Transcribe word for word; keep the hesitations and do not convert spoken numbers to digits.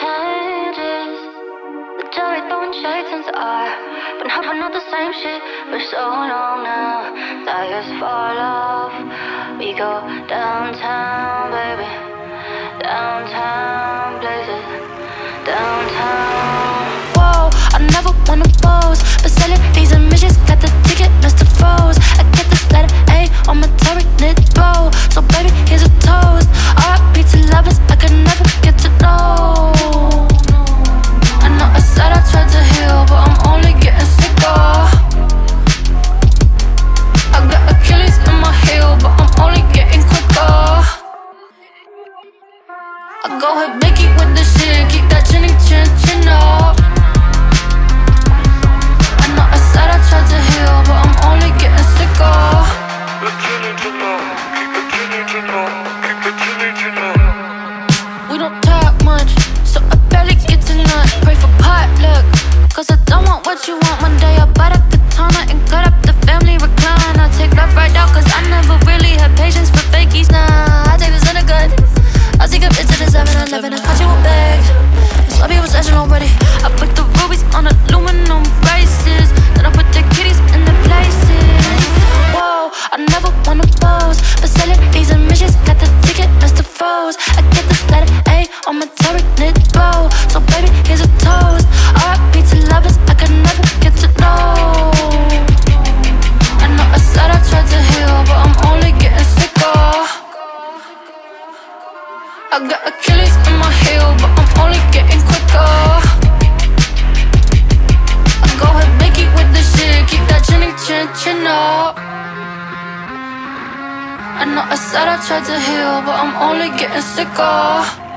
changes. The jury throwing shades into our, but now we're not the same shit for so long now. Tires fall off, we go downtown, baby. Downtown places, downtown. Whoa, I never wanna pose, but selling these admissions got the ticket, Mister Froze. I get this letter A on my tarot knit bow, so baby here's a toast. R I P to lovers I could never get to know. I know I said I tried to heal, but I'm only getting sicker. I got Achilles in my heel, but I'm only getting quicker. I go ahead, Mickey with the shit, keep that chinny chin chin up. I know I said I tried to heal, but I'm only getting sicker. We don't talk much, so I barely get to none. Pray for potluck, cause I don't want what you want. One day I bought a katana and cut up the family recline. I take love right out, cause I never really had patience for fakies. Nah, I take this in a good, I take up into the seven eleven. I caught you with bags, this lobby was edging already. I put the rubies on aluminum braces, then I put the kitties in the places. Whoa, I never wanna pose, but selling these admissions got the ticket, Mister Froze. I get this letter A on my tarot knit bow, so baby here's a toast. R I P to lovers I could never get to know. I know I said I tried to heal, but I'm only getting sicker. I got Achilles in my heel, but I'm only getting quicker. I go ahead, Mickey with the shit, keep that chinny chin chin up. I know I said I tried to heal, but I'm only getting sicker.